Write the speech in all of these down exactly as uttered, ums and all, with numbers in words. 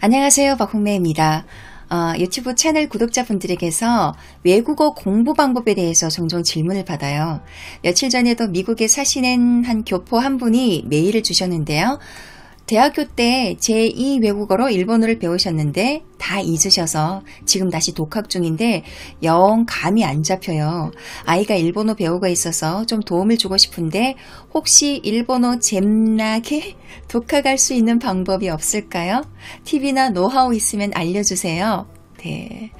안녕하세요, 박홍매입니다. 어, 유튜브 채널 구독자분들에게서 외국어 공부 방법에 대해서 종종 질문을 받아요. 며칠 전에도 미국에 사시는 한 교포 한 분이 메일을 주셨는데요. 대학교 때 제이 외국어로 일본어를 배우셨는데 다 잊으셔서 지금 다시 독학 중인데 영 감이 안 잡혀요. 아이가 일본어 배우고 있어서 좀 도움을 주고 싶은데 혹시 일본어 잼나게 독학할 수 있는 방법이 없을까요? 팁이나 노하우 있으면 알려주세요. 네,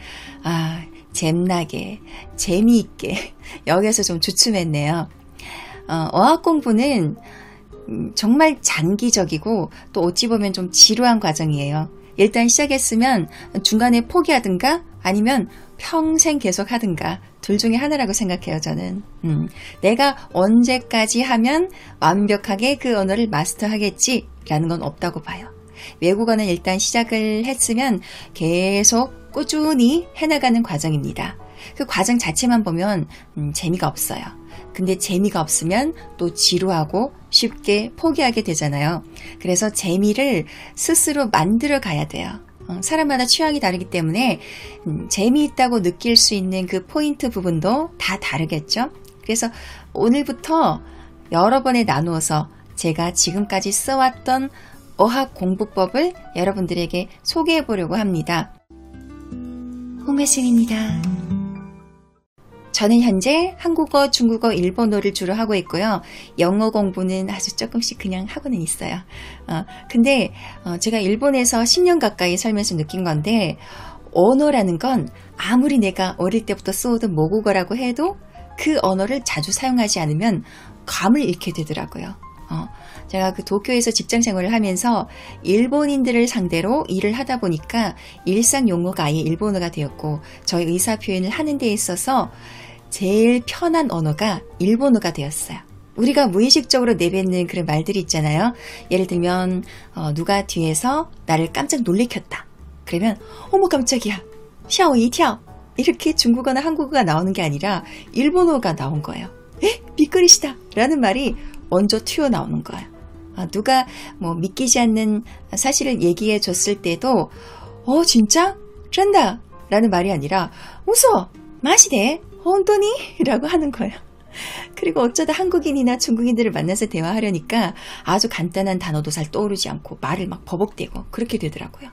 아 잼나게, 재미있게 여기에서 좀 주춤했네요. 어, 어학 공부는 정말 장기적이고 또 어찌 보면 좀 지루한 과정이에요. 일단 시작했으면 중간에 포기하든가 아니면 평생 계속 하든가 둘 중에 하나라고 생각해요, 저는. 음, 내가 언제까지 하면 완벽하게 그 언어를 마스터하겠지라는 건 없다고 봐요. 외국어는 일단 시작을 했으면 계속 꾸준히 해나가는 과정입니다. 그 과정 자체만 보면 음, 재미가 없어요. 근데 재미가 없으면 또 지루하고 쉽게 포기하게 되잖아요. 그래서 재미를 스스로 만들어 가야 돼요. 사람마다 취향이 다르기 때문에 음, 재미있다고 느낄 수 있는 그 포인트 부분도 다 다르겠죠. 그래서 오늘부터 여러 번에 나누어서 제가 지금까지 써왔던 어학 공부법을 여러분들에게 소개해 보려고 합니다. 홍매쌤입니다. 저는 현재 한국어, 중국어, 일본어를 주로 하고 있고요. 영어 공부는 아주 조금씩 그냥 하고는 있어요. 어, 근데 어, 제가 일본에서 십 년 가까이 살면서 느낀 건데 언어라는 건 아무리 내가 어릴 때부터 써오던 모국어라고 해도 그 언어를 자주 사용하지 않으면 감을 잃게 되더라고요. 어, 제가 그 도쿄에서 직장 생활을 하면서 일본인들을 상대로 일을 하다 보니까 일상 용어가 아예 일본어가 되었고 저희 의사 표현을 하는 데 있어서 제일 편한 언어가 일본어가 되었어요. 우리가 무의식적으로 내뱉는 그런 말들이 있잖아요. 예를 들면 어, 누가 뒤에서 나를 깜짝 놀래켰다. 그러면 어머 깜짝이야. 샤오이티아 이렇게 중국어나 한국어가 나오는 게 아니라 일본어가 나온 거예요. 에? 미끄리시다 라는 말이 먼저 튀어나오는 거예요. 아, 누가 뭐 믿기지 않는 사실을 얘기해 줬을 때도 어 진짜? 그런다 라는 말이 아니라 웃어! 마시네! 혼돈이? 라고 하는 거예요. 그리고 어쩌다 한국인이나 중국인들을 만나서 대화하려니까 아주 간단한 단어도 잘 떠오르지 않고 말을 막 버벅대고 그렇게 되더라고요.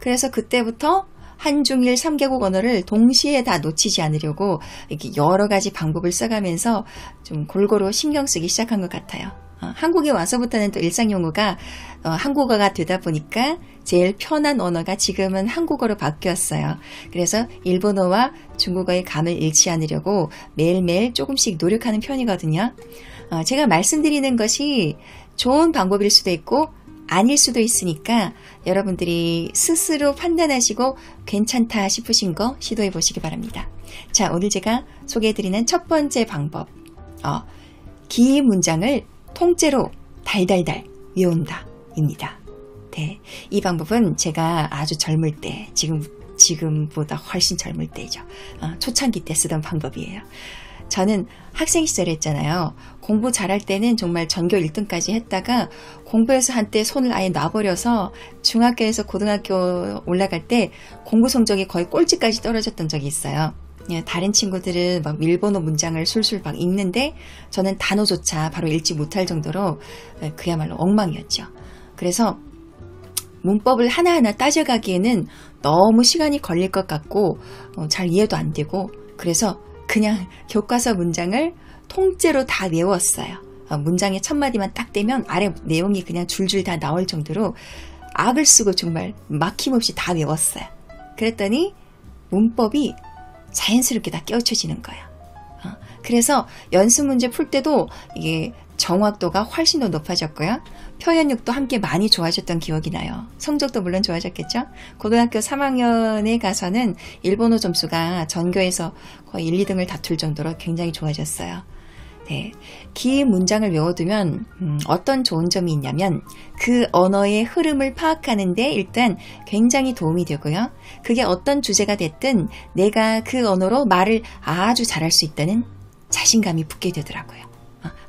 그래서 그때부터 한중일 삼 개국 언어를 동시에 다 놓치지 않으려고 이렇게 여러 가지 방법을 써가면서 좀 골고루 신경 쓰기 시작한 것 같아요. 어, 한국에 와서부터는 또 일상 용어가 어, 한국어가 되다 보니까 제일 편한 언어가 지금은 한국어로 바뀌었어요. 그래서 일본어와 중국어의 감을 잃지 않으려고 매일매일 조금씩 노력하는 편이거든요. 어, 제가 말씀드리는 것이 좋은 방법일 수도 있고 아닐 수도 있으니까 여러분들이 스스로 판단하시고 괜찮다 싶으신 거 시도해 보시기 바랍니다. 자, 오늘 제가 소개해드리는 첫 번째 방법. 어, 긴 문장을 통째로 달달달 외운다 입니다. 네, 이 방법은 제가 아주 젊을 때, 지금, 지금보다 훨씬 젊을 때죠. 어, 초창기 때 쓰던 방법이에요. 저는 학생 시절에 했잖아요. 공부 잘할 때는 정말 전교 일 등까지 했다가 공부에서 한때 손을 아예 놔버려서 중학교에서 고등학교 올라갈 때 공부 성적이 거의 꼴찌까지 떨어졌던 적이 있어요. 다른 친구들은 막 일본어 문장을 술술 막 읽는데 저는 단어조차 바로 읽지 못할 정도로 그야말로 엉망이었죠. 그래서 문법을 하나하나 따져가기에는 너무 시간이 걸릴 것 같고 잘 이해도 안 되고 그래서 그냥 교과서 문장을 통째로 다 외웠어요. 문장의 첫 마디만 딱 떼면 아래 내용이 그냥 줄줄 다 나올 정도로 악을 쓰고 정말 막힘없이 다 외웠어요. 그랬더니 문법이 자연스럽게 다 깨우쳐지는 거예요. 그래서 연습 문제 풀 때도 이게 정확도가 훨씬 더 높아졌고요. 표현력도 함께 많이 좋아졌던 기억이 나요. 성적도 물론 좋아졌겠죠. 고등학교 삼 학년에 가서는 일본어 점수가 전교에서 거의 일, 이 등을 다툴 정도로 굉장히 좋아졌어요. 네, 긴 문장을 외워두면 음, 어떤 좋은 점이 있냐면 그 언어의 흐름을 파악하는 데 일단 굉장히 도움이 되고요. 그게 어떤 주제가 됐든 내가 그 언어로 말을 아주 잘할 수 있다는 자신감이 붙게 되더라고요.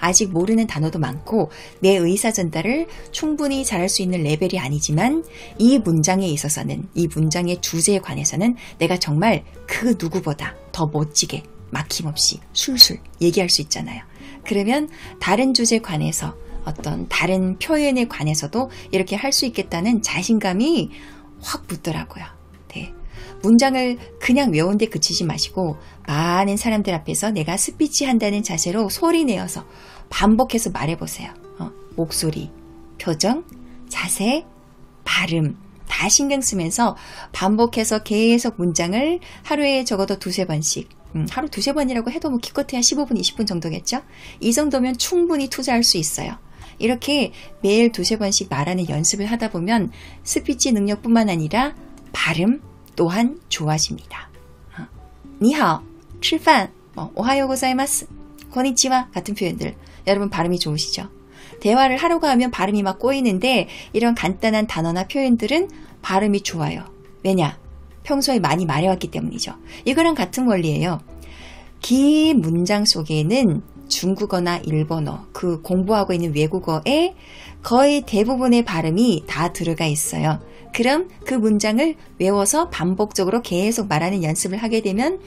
아직 모르는 단어도 많고 내 의사 전달을 충분히 잘할 수 있는 레벨이 아니지만 이 문장에 있어서는, 이 문장의 주제에 관해서는 내가 정말 그 누구보다 더 멋지게 막힘없이 술술 얘기할 수 있잖아요. 그러면 다른 주제에 관해서, 어떤 다른 표현에 관해서도 이렇게 할 수 있겠다는 자신감이 확 붙더라고요. 네. 문장을 그냥 외운 데 그치지 마시고 많은 사람들 앞에서 내가 스피치 한다는 자세로 소리 내어서 반복해서 말해보세요. 어, 목소리, 표정, 자세, 발음 다 신경 쓰면서 반복해서 계속 문장을 하루에 적어도 두세 번씩, 음, 하루 두세 번이라고 해도 뭐 기껏해야 십오 분, 이십 분 정도겠죠? 이 정도면 충분히 투자할 수 있어요. 이렇게 매일 두세 번씩 말하는 연습을 하다 보면 스피치 능력뿐만 아니라 발음 또한 좋아집니다. 니하오, 吃饭, 오하요 고사이마스, 고니치와 같은 표현들, 여러분 발음이 좋으시죠? 대화를 하려고 하면 발음이 막 꼬이는데 이런 간단한 단어나 표현들은 발음이 좋아요. 왜냐? 평소에 많이 말해왔기 때문이죠. 이거랑 같은 원리예요. 긴 문장 속에는 중국어나 일본어, 그 공부하고 있는 외국어에 거의 대부분의 발음이 다 들어가 있어요. 그럼 그 문장을 외워서 반복적으로 계속 말하는 연습을 하게 되면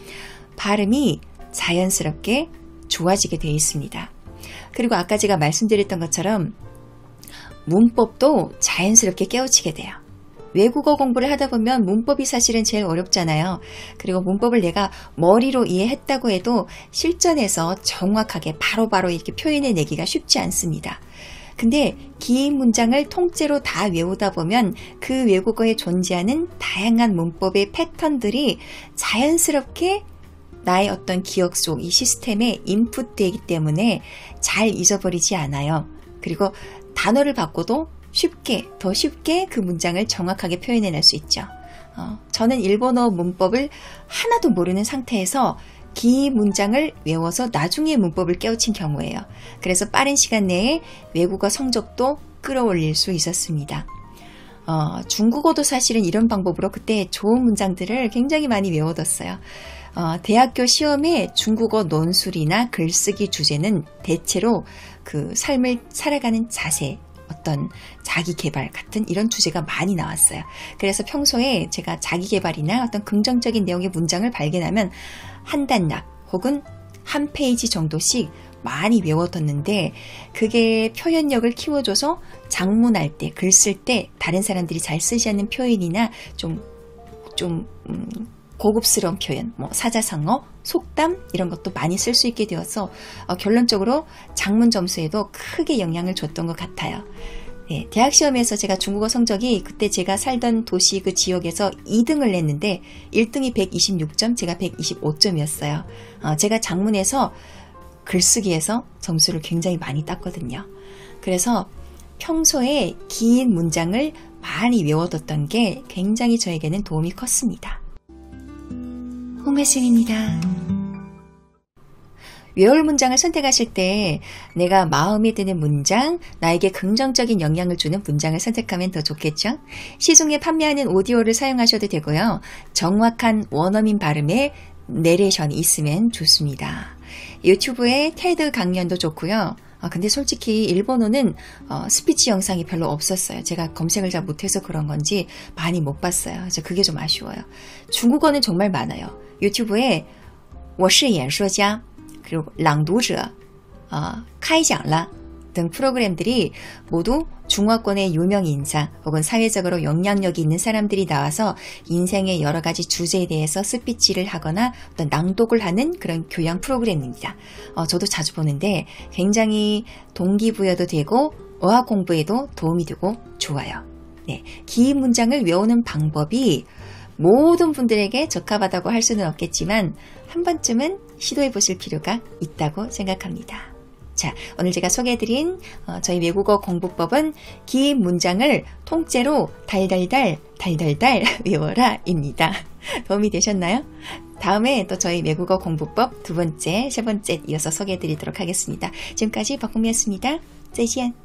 발음이 자연스럽게 좋아지게 되어 있습니다. 그리고 아까 제가 말씀드렸던 것처럼 문법도 자연스럽게 깨우치게 돼요. 외국어 공부를 하다 보면 문법이 사실은 제일 어렵잖아요. 그리고 문법을 내가 머리로 이해했다고 해도 실전에서 정확하게 바로바로 이렇게 표현해내기가 쉽지 않습니다. 근데 긴 문장을 통째로 다 외우다 보면 그 외국어에 존재하는 다양한 문법의 패턴들이 자연스럽게 나의 어떤 기억 속 이 시스템에 인풋되기 때문에 잘 잊어버리지 않아요. 그리고 단어를 바꿔도 쉽게, 더 쉽게 그 문장을 정확하게 표현해낼 수 있죠. 어, 저는 일본어 문법을 하나도 모르는 상태에서 긴 문장을 외워서 나중에 문법을 깨우친 경우예요. 그래서 빠른 시간 내에 외국어 성적도 끌어올릴 수 있었습니다. 어, 중국어도 사실은 이런 방법으로 그때 좋은 문장들을 굉장히 많이 외워뒀어요. 어, 대학교 시험에 중국어 논술이나 글쓰기 주제는 대체로 그 삶을 살아가는 자세, 어떤 자기개발 같은 이런 주제가 많이 나왔어요. 그래서 평소에 제가 자기개발이나 어떤 긍정적인 내용의 문장을 발견하면 한 단락 혹은 한 페이지 정도씩 많이 외워뒀는데 그게 표현력을 키워줘서 작문할 때, 글 쓸 때 다른 사람들이 잘 쓰지 않는 표현이나 좀, 좀 음, 고급스러운 표현, 뭐 사자성어, 속담 이런 것도 많이 쓸 수 있게 되어서 어, 결론적으로 작문 점수에도 크게 영향을 줬던 것 같아요. 네, 대학 시험에서 제가 중국어 성적이 그때 제가 살던 도시 그 지역에서 이 등을 냈는데 일 등이 백이십육 점, 제가 백이십오 점이었어요. 어, 제가 작문에서 글쓰기에서 점수를 굉장히 많이 땄거든요. 그래서 평소에 긴 문장을 많이 외워뒀던 게 굉장히 저에게는 도움이 컸습니다. 홍매신입니다. 외울 문장을 선택하실 때 내가 마음에 드는 문장, 나에게 긍정적인 영향을 주는 문장을 선택하면 더 좋겠죠? 시중에 판매하는 오디오를 사용하셔도 되고요. 정확한 원어민 발음의 내레이션이 있으면 좋습니다. 유튜브에 테드 강연도 좋고요. 아, 근데 솔직히 일본어는 어, 스피치 영상이 별로 없었어요. 제가 검색을 잘 못해서 그런 건지 많이 못 봤어요. 그래서 그게 좀 아쉬워요. 중국어는 정말 많아요. 유튜브에 我是演说家, 그리고 朗读者, 어, 开讲了 등 프로그램들이 모두 중화권의 유명 인사 혹은 사회적으로 영향력이 있는 사람들이 나와서 인생의 여러 가지 주제에 대해서 스피치를 하거나 어떤 낭독을 하는 그런 교양 프로그램입니다. 어, 저도 자주 보는데 굉장히 동기부여도 되고 어학 공부에도 도움이 되고 좋아요. 네, 긴 문장을 외우는 방법이 모든 분들에게 적합하다고 할 수는 없겠지만 한 번쯤은 시도해 보실 필요가 있다고 생각합니다. 자, 오늘 제가 소개해드린 어, 저희 외국어 공부법은 긴 문장을 통째로 달달달 달달달 외워라 입니다. 도움이 되셨나요? 다음에 또 저희 외국어 공부법 두 번째, 세 번째 이어서 소개해드리도록 하겠습니다. 지금까지 박홍미였습니다. 짜잔!